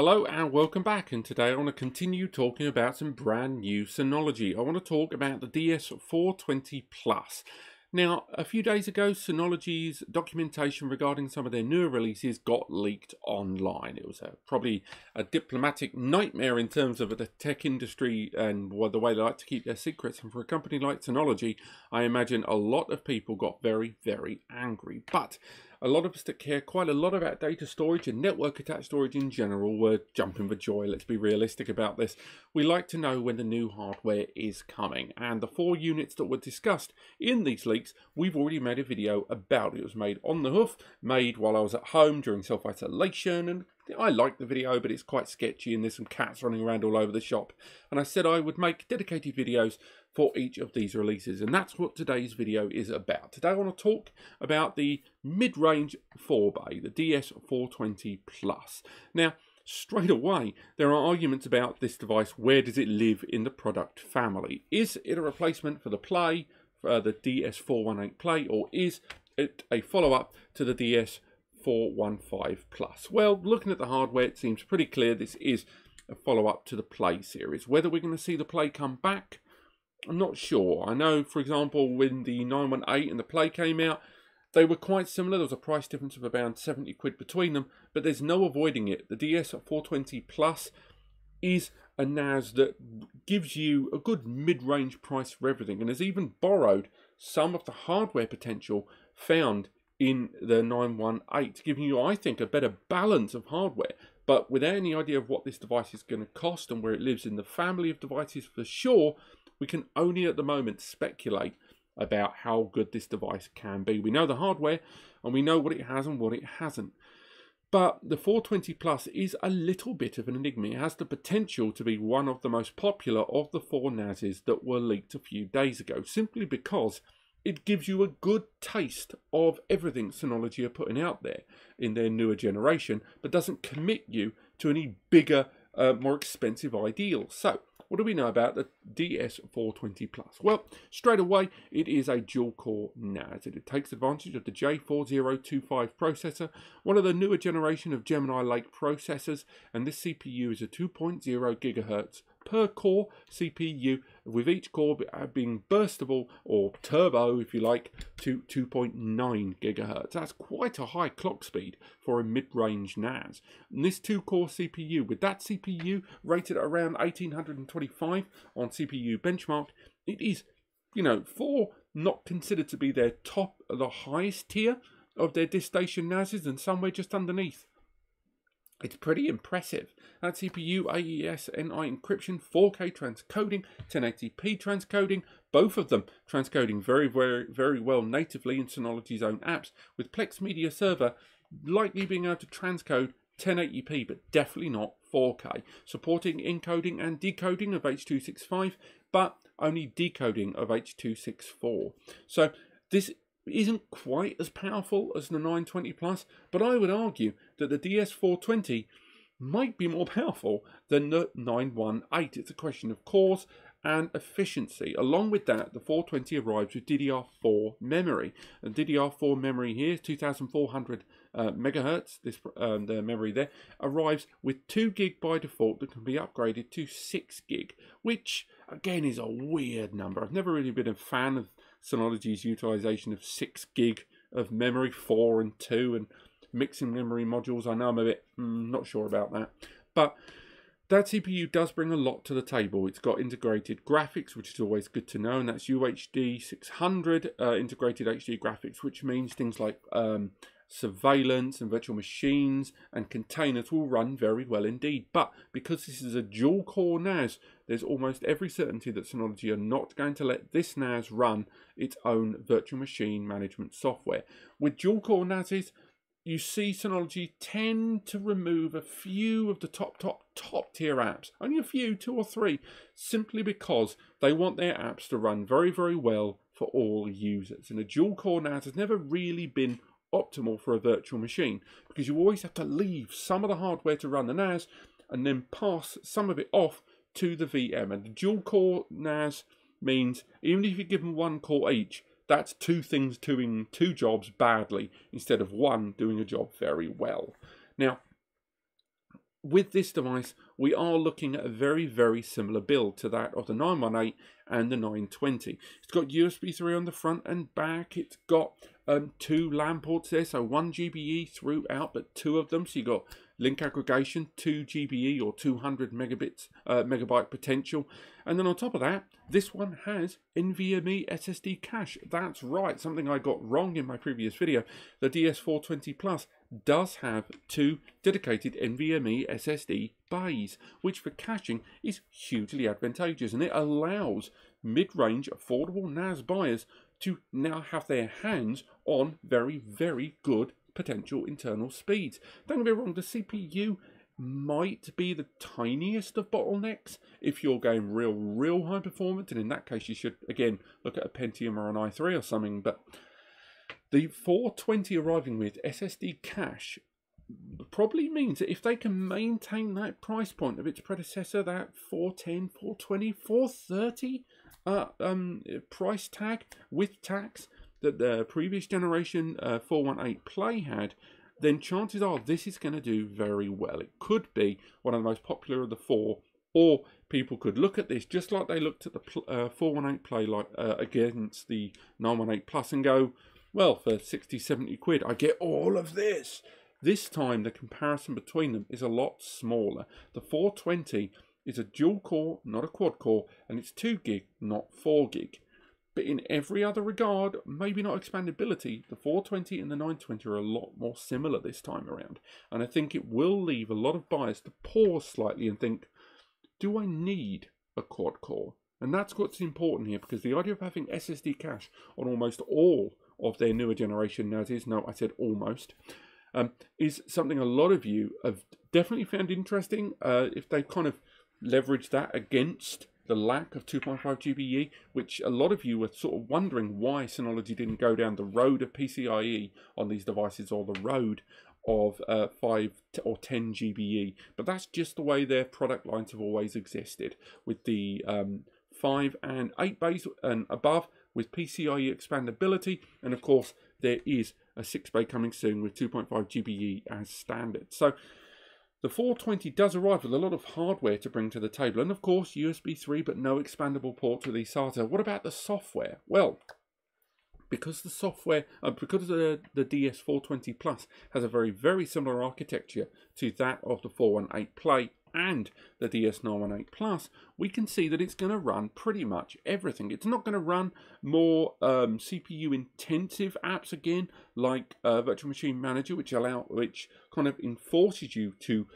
Hello and welcome back, and today I want to continue talking about some brand new Synology. I want to talk about the DS420 Plus. Now, a few days ago, Synology's documentation regarding some of their newer releases got leaked online. It was probably a diplomatic nightmare in terms of the tech industry and the way they like to keep their secrets. And for a company like Synology, I imagine a lot of people got very, very angry. But a lot of us that care quite a lot about data storage and network attached storage in general were jumping for joy. Let's be realistic about this. We like to know when the new hardware is coming. And the 4 units that were discussed in these leaks, we've already made a video about. It was made on the hoof, made while I was at home during self-isolation, and I like the video, but it's quite sketchy and there's some cats running around all over the shop. And I said I would make dedicated videos for each of these releases, and that's what today's video is about. Today I want to talk about the mid-range 4-bay, the DS420 Plus. Now, straight away, there are arguments about this device. Where does it live in the product family? Is it a replacement for the Play, the DS418 Play, or is it a follow-up to the DS415 Plus. Well, looking at the hardware, it seems pretty clear this is a follow-up to the Play series. Whether we're going to see the Play come back, I'm not sure. I know, for example, when the 918 and the Play came out, they were quite similar. There was a price difference of around 70 quid between them, but there's no avoiding it. The DS420 Plus is a NAS that gives you a good mid-range price for everything, and has even borrowed some of the hardware potential found in the 918, giving you, I think, a better balance of hardware. But without any idea of what this device is going to cost and where it lives in the family of devices for sure, we can only at the moment speculate about how good this device can be. We know the hardware and we know what it has and what it hasn't. But the 420 Plus is a little bit of an enigma. It has the potential to be one of the most popular of the 4 NASes that were leaked a few days ago, simply because it gives you a good taste of everything Synology are putting out there in their newer generation, but doesn't commit you to any bigger, more expensive ideals. So, what do we know about the DS420 Plus? Well, straight away, it is a dual-core NAS. It takes advantage of the J4025 processor, one of the newer generation of Gemini Lake processors, and this CPU is a 2.0 gigahertz per core CPU, with each core being burstable or turbo, if you like, to 2.9 gigahertz. That's quite a high clock speed for a mid-range NAS. And this 2-core CPU, with that CPU rated at around 1825 on CPU Benchmark, it is, you know, for not considered to be their top, the highest tier of their disk station NASes, and somewhere just underneath. It's pretty impressive. That CPU, AES-NI encryption, 4K transcoding, 1080p transcoding, both of them transcoding very, very, very well natively in Synology's own apps, with Plex Media Server likely being able to transcode 1080p, but definitely not 4K. Supporting encoding and decoding of H.265, but only decoding of H.264. So this isn't quite as powerful as the 920 Plus, but I would argue that the DS420 might be more powerful than the 918. It's a question of cores and efficiency. Along with that, the 420 arrives with DDR4 memory. And DDR4 memory here, 2400 megahertz, the memory there, arrives with 2 gig by default that can be upgraded to 6 gig, which again is a weird number. I've never really been a fan of Synology's utilization of 6 gig of memory, 4 and 2, and mixing memory modules. I know I'm a bit not sure about that, but that CPU does bring a lot to the table. It's got integrated graphics, which is always good to know, and that's UHD 600 integrated HD graphics, which means things like surveillance and virtual machines and containers will run very well indeed. But because this is a dual core NAS, there's almost every certainty that Synology are not going to let this NAS run its own virtual machine management software. With dual core NASes, you see Synology tend to remove a few of the top tier apps, only a few, 2 or 3, simply because they want their apps to run very, very well for all users. And a dual core NAS has never really been optimal for a virtual machine, because you always have to leave some of the hardware to run the NAS and then pass some of it off to the VM. And the dual core NAS means even if you give them 1 core each, that's 2 things doing 2 jobs badly instead of 1 doing a job very well. Now, with this device, we are looking at a very, very similar build to that of the 918 and the 920. It's got USB 3 on the front and back. It's got two LAN ports there, so one GbE throughout, but two of them. So you've got link aggregation, two GbE or 200 megabyte potential. And then on top of that, this one has NVMe SSD cache. That's right, something I got wrong in my previous video. The DS420 Plus does have two dedicated NVMe SSD bays, which for caching is hugely advantageous, and it allows mid-range affordable NAS buyers to now have their hands on very, very good potential internal speeds. Don't get me wrong, the CPU might be the tiniest of bottlenecks if you're going real high performance, and in that case you should again look at a Pentium or an i3 or something. But the 420 arriving with SSD cache probably means that if they can maintain that price point of its predecessor, that 410, 420, 430 price tag with tax that the previous generation 418 Play had, then chances are this is going to do very well. It could be one of the most popular of the four, or people could look at this just like they looked at the 418 Play against the 918 Plus and go, well, for 60, 70 quid, I get all of this. This time, the comparison between them is a lot smaller. The 420 is a dual core, not a quad core, and it's 2 gig, not 4 gig. But in every other regard, maybe not expandability, the 420 and the 920 are a lot more similar this time around. And I think it will leave a lot of buyers to pause slightly and think, do I need a quad core? And that's what's important here, because the idea of having SSD cache on almost all of their newer generation NASs, no, I said almost, is something a lot of you have definitely found interesting. If they kind of leverage that against the lack of 2.5 GbE, which a lot of you were sort of wondering why Synology didn't go down the road of PCIe on these devices, or the road of 5 or 10 GbE. But that's just the way their product lines have always existed, with the 5 and 8 bays and above, with PCIe expandability, and of course there is a 6-bay coming soon with 2.5 GbE as standard. So the 420 does arrive with a lot of hardware to bring to the table, and of course USB 3, but no expandable port to the SATA. What about the software? Well, because the software, because the DS420 Plus has a very, very similar architecture to that of the 418 Play and the DS918 Plus, we can see that it's going to run pretty much everything. It's not going to run more CPU intensive apps again, like Virtual Machine Manager, which kind of enforces you to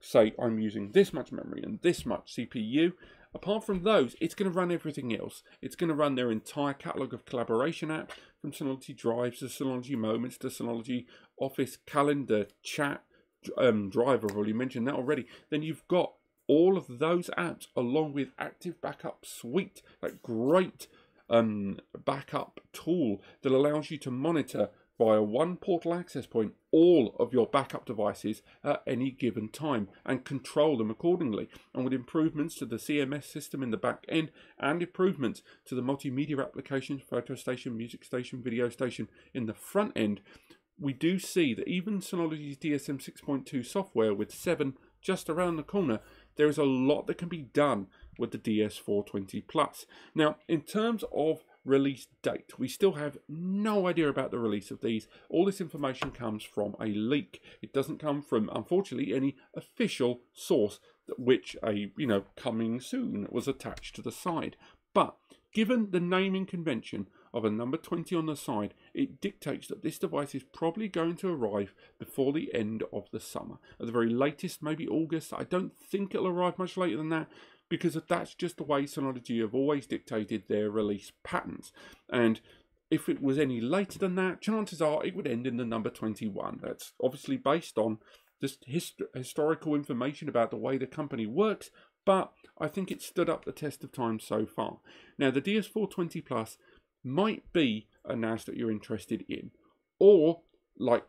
say, I'm using this much memory and this much CPU. Apart from those, it's going to run everything else. It's going to run their entire catalogue of collaboration apps, from Synology Drives to Synology Moments to Synology Office, Calendar, Chat, Drive. I've already mentioned that already. Then you've got all of those apps along with Active Backup Suite, that great backup tool that allows you to monitor via one portal access point all of your backup devices at any given time and control them accordingly. And with improvements to the CMS system in the back end and improvements to the multimedia applications, photo station, music station, video station in the front end, we do see that even Synology's DSM 6.2 software, with 7 just around the corner, there is a lot that can be done with the DS420 Plus. Now, in terms of release date, we still have no idea about the release of these. All this information comes from a leak. It doesn't come from, unfortunately, any official source, which a, you know, coming soon was attached to the side. But given the naming convention of a number 20 on the side, it dictates that this device is probably going to arrive before the end of the summer. At the very latest, maybe August. I don't think it'll arrive much later than that, because that's just the way Synology have always dictated their release patterns. And if it was any later than that, chances are it would end in the number 21. That's obviously based on just historical information about the way the company works, but I think it stood up the test of time so far. Now, the DS420 Plus might be a NAS that you're interested in, or, like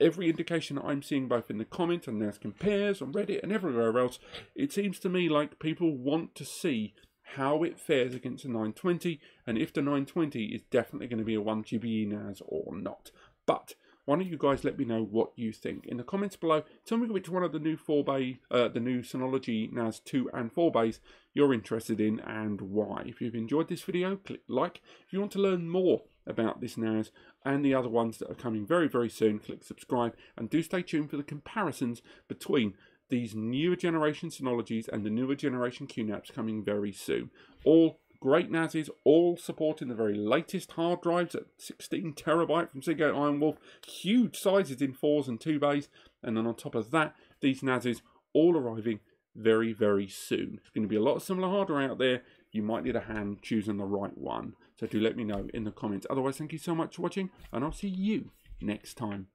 every indication that I'm seeing both in the comments and NAS Compares on Reddit and everywhere else, it seems to me like people want to see how it fares against the 920, and if the 920 is definitely going to be a 1 GbE NAS or not. But Why don't you guys let me know what you think in the comments below? Tell me which one of the new Synology NAS 2 and 4 bays you're interested in and why. If you've enjoyed this video, click like. If you want to learn more about this NAS and the other ones that are coming very, very soon, click subscribe, and do stay tuned for the comparisons between these newer generation Synologies and the newer generation QNAPs coming very soon. All great NASs, all supporting the very latest hard drives at 16TB from Seagate Iron Wolf, huge sizes in 4s and 2 bays, and then on top of that, these NASs all arriving very, very soon. There's going to be a lot of similar hardware out there. You might need a hand choosing the right one. So do let me know in the comments. Otherwise, thank you so much for watching, and I'll see you next time.